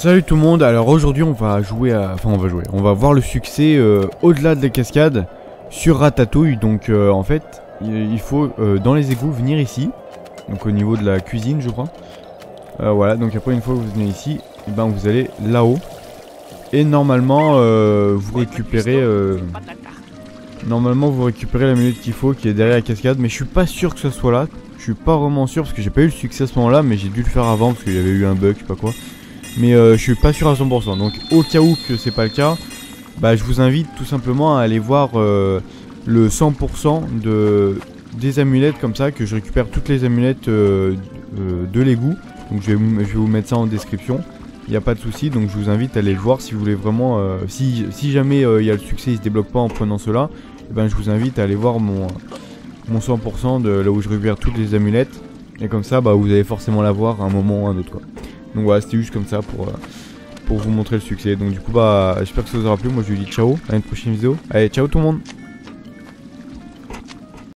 Salut tout le monde, alors aujourd'hui on va jouer à... Enfin on va voir le succès au-delà de la cascade sur Ratatouille. Donc en fait il faut dans les égouts venir ici. Donc au niveau de la cuisine je crois. Voilà, donc après une fois que vous venez ici, et ben vous allez là-haut. Et normalement vous récupérez... Normalement vous récupérez la minute qu'il faut qui est derrière la cascade. Mais je suis pas sûr que ce soit là. Je suis pas vraiment sûr parce que j'ai pas eu le succès à ce moment là. Mais j'ai dû le faire avant parce qu'il y avait eu un bug je sais pas quoi. Mais je suis pas sûr à 100%. Donc au cas où que c'est pas le cas, bah je vous invite tout simplement à aller voir le 100% des amulettes comme ça. Que je récupère toutes les amulettes de l'égout. Donc je vais vous mettre ça en description. Il n'y a pas de souci, donc je vous invite à aller le voir si vous voulez vraiment. Si jamais il y a le succès, il se débloque pas en prenant cela, et ben je vous invite à aller voir mon 100% de là où je récupère toutes les amulettes. Et comme ça, bah vous allez forcément l'avoir à un moment ou à un autre quoi. Donc voilà, c'était juste comme ça pour vous montrer le succès. Donc du coup bah j'espère que ça vous aura plu. Moi je vous dis ciao à une prochaine vidéo. Allez, ciao tout le monde.